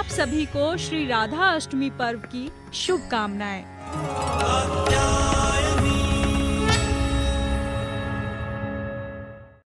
आप सभी को श्री राधा अष्टमी पर्व की शुभकामनाएं।